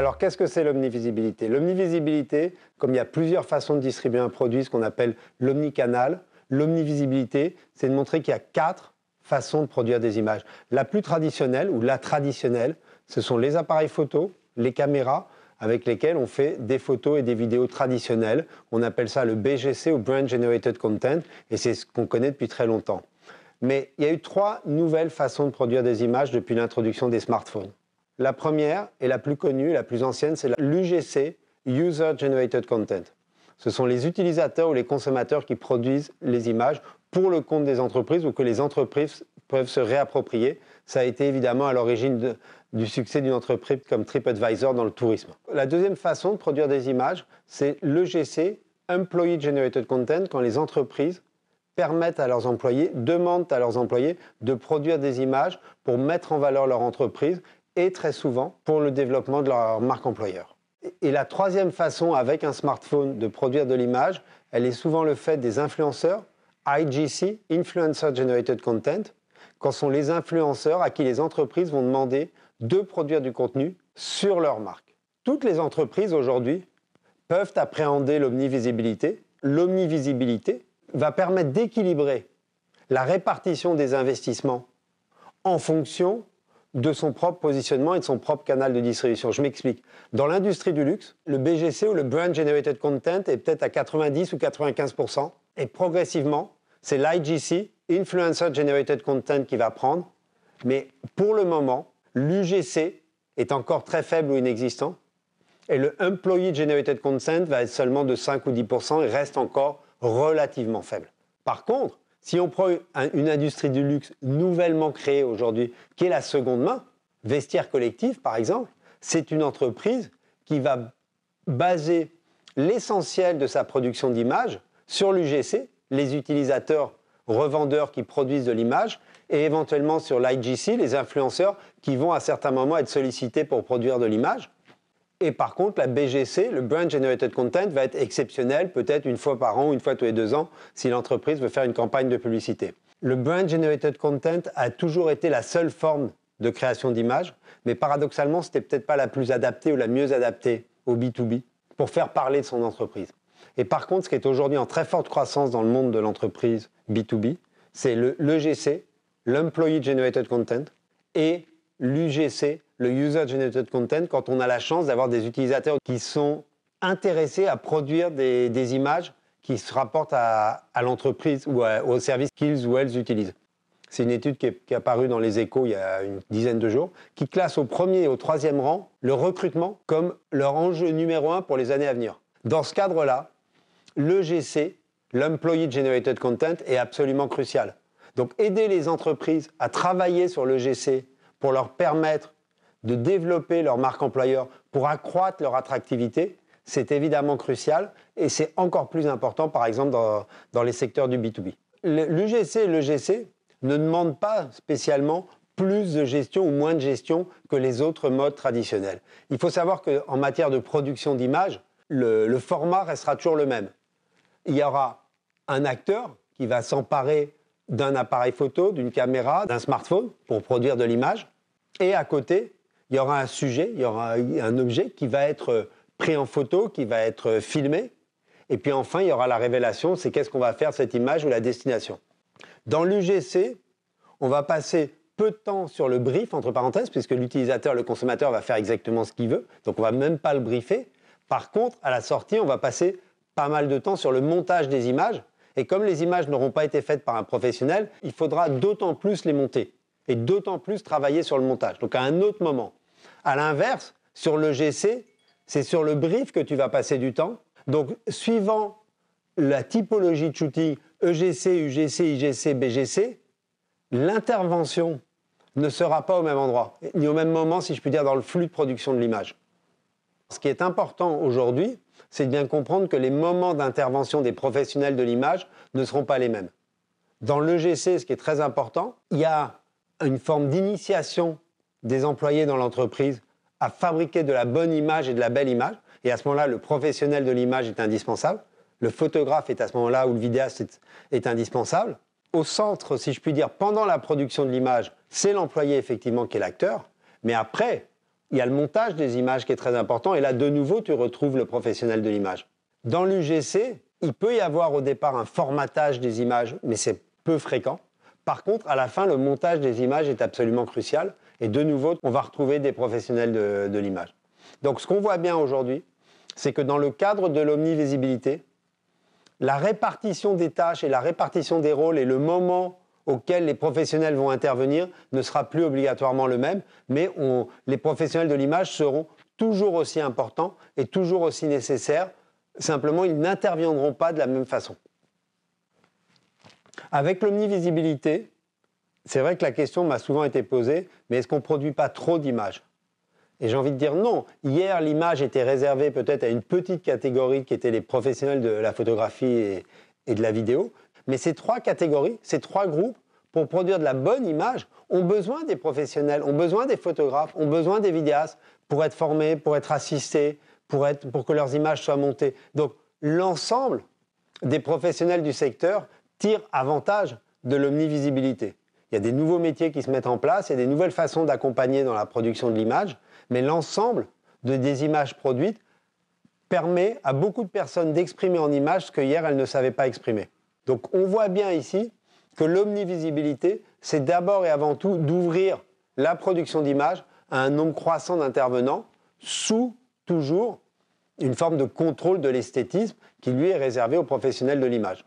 Alors, qu'est-ce que c'est l'omnivisibilité? L'omnivisibilité, comme il y a plusieurs façons de distribuer un produit, ce qu'on appelle l'omnicanal, l'omnivisibilité, c'est de montrer qu'il y a 4 façons de produire des images. La plus traditionnelle, ou la traditionnelle, ce sont les appareils photos, les caméras, avec lesquels on fait des photos et des vidéos traditionnelles. On appelle ça le BGC, ou Brand Generated Content, et c'est ce qu'on connaît depuis très longtemps. Mais il y a eu 3 nouvelles façons de produire des images depuis l'introduction des smartphones. La première, et la plus connue, la plus ancienne, c'est l'UGC, User Generated Content. Ce sont les utilisateurs ou les consommateurs qui produisent les images pour le compte des entreprises ou que les entreprises peuvent se réapproprier. Ça a été évidemment à l'origine du succès d'une entreprise comme TripAdvisor dans le tourisme. La deuxième façon de produire des images, c'est l'EGC, Employee Generated Content, quand les entreprises permettent à leurs employés, demandent à leurs employés de produire des images pour mettre en valeur leur entreprise et très souvent pour le développement de leur marque employeur. Et la troisième façon avec un smartphone de produire de l'image, elle est souvent le fait des influenceurs, IGC, Influencer Generated Content, quand sont les influenceurs à qui les entreprises vont demander de produire du contenu sur leur marque. Toutes les entreprises aujourd'hui peuvent appréhender l'omnivisibilité. L'omnivisibilité va permettre d'équilibrer la répartition des investissements en fonction de son propre positionnement et de son propre canal de distribution. Je m'explique. Dans l'industrie du luxe, le BGC ou le Brand Generated Content est peut-être à 90 ou 95%. Et progressivement, c'est l'IGC, Influencer Generated Content, qui va prendre. Mais pour le moment, l'UGC est encore très faible ou inexistant. Et le Employee Generated Content va être seulement de 5 ou 10% et reste encore relativement faible. Par contre, si on prend une industrie du luxe nouvellement créée aujourd'hui, qui est la seconde main, Vestiaire Collectif par exemple, c'est une entreprise qui va baser l'essentiel de sa production d'images sur l'UGC, les utilisateurs revendeurs qui produisent de l'image, et éventuellement sur l'IGC, les influenceurs qui vont à certains moments être sollicités pour produire de l'image. Et par contre, la BGC, le Brand Generated Content, va être exceptionnel, peut-être une fois par an ou une fois tous les 2 ans, si l'entreprise veut faire une campagne de publicité. Le Brand Generated Content a toujours été la seule forme de création d'images, mais paradoxalement, c'était peut-être pas la plus adaptée ou la mieux adaptée au B2B pour faire parler de son entreprise. Et par contre, ce qui est aujourd'hui en très forte croissance dans le monde de l'entreprise B2B, c'est l'EGC, l'Employee Generated Content, et l'UGC, le User Generated Content, quand on a la chance d'avoir des utilisateurs qui sont intéressés à produire des images qui se rapportent à l'entreprise ou au service qu'ils ou elles utilisent. C'est une étude qui est apparue dans les Échos il y a une dizaine de jours, qui classe au 1er et au 3e rang le recrutement comme leur enjeu numéro 1 pour les années à venir. Dans ce cadre-là, l'EGC, l'Employee Generated Content, est absolument crucial. Donc aider les entreprises à travailler sur l'EGC pour leur permettre de développer leur marque employeur, pour accroître leur attractivité, c'est évidemment crucial et c'est encore plus important, par exemple, dans les secteurs du B2B. L'UGC et l'EGC ne demandent pas spécialement plus de gestion ou moins de gestion que les autres modes traditionnels. Il faut savoir qu'en matière de production d'images, le format restera toujours le même. Il y aura un acteur qui va s'emparer d'un appareil photo, d'une caméra, d'un smartphone pour produire de l'image. Et à côté, il y aura un sujet, il y aura un objet qui va être pris en photo, qui va être filmé. Et puis enfin, il y aura la révélation, c'est qu'est-ce qu'on va faire de cette image ou la destination. Dans l'UGC, on va passer peu de temps sur le brief, entre parenthèses, puisque l'utilisateur, le consommateur va faire exactement ce qu'il veut. Donc on ne va même pas le briefer. Par contre, à la sortie, on va passer pas mal de temps sur le montage des images. Et comme les images n'auront pas été faites par un professionnel, il faudra d'autant plus les monter et d'autant plus travailler sur le montage. Donc à un autre moment. À l'inverse, sur le GC, c'est sur le brief que tu vas passer du temps. Donc suivant la typologie de shooting EGC, UGC, IGC, BGC, l'intervention ne sera pas au même endroit, ni au même moment, si je puis dire, dans le flux de production de l'image. Ce qui est important aujourd'hui, c'est de bien comprendre que les moments d'intervention des professionnels de l'image ne seront pas les mêmes. Dans l'EGC, ce qui est très important, il y a une forme d'initiation des employés dans l'entreprise à fabriquer de la bonne image et de la belle image. Et à ce moment-là, le professionnel de l'image est indispensable. Le photographe est à ce moment-là, ou le vidéaste est indispensable. Au centre, si je puis dire, pendant la production de l'image, c'est l'employé effectivement qui est l'acteur. Mais après, Il y a le montage des images qui est très important. Et là, de nouveau, tu retrouves le professionnel de l'image. Dans l'UGC, il peut y avoir au départ un formatage des images, mais c'est peu fréquent. Par contre, à la fin, le montage des images est absolument crucial. Et de nouveau, on va retrouver des professionnels de l'image. Donc, ce qu'on voit bien aujourd'hui, c'est que dans le cadre de l'omnivisibilité, la répartition des tâches et la répartition des rôles et le moment auquel les professionnels vont intervenir ne sera plus obligatoirement le même, mais les professionnels de l'image seront toujours aussi importants et toujours aussi nécessaires. Simplement, ils n'interviendront pas de la même façon. Avec l'omnivisibilité, c'est vrai que la question m'a souvent été posée, mais est-ce qu'on ne produit pas trop d'images ? Et j'ai envie de dire non. Hier, l'image était réservée peut-être à une petite catégorie qui était les professionnels de la photographie et de la vidéo. Mais ces trois catégories, ces trois groupes, pour produire de la bonne image, ont besoin des professionnels, ont besoin des photographes, ont besoin des vidéastes pour être formés, pour être assistés, pour que leurs images soient montées. Donc, l'ensemble des professionnels du secteur tire avantage de l'omnivisibilité. Il y a des nouveaux métiers qui se mettent en place, il y a des nouvelles façons d'accompagner dans la production de l'image, mais l'ensemble des images produites permet à beaucoup de personnes d'exprimer en images ce que hier elles ne savaient pas exprimer. Donc on voit bien ici que l'omnivisibilité, c'est d'abord et avant tout d'ouvrir la production d'images à un nombre croissant d'intervenants, sous toujours une forme de contrôle de l'esthétisme qui lui est réservé aux professionnels de l'image.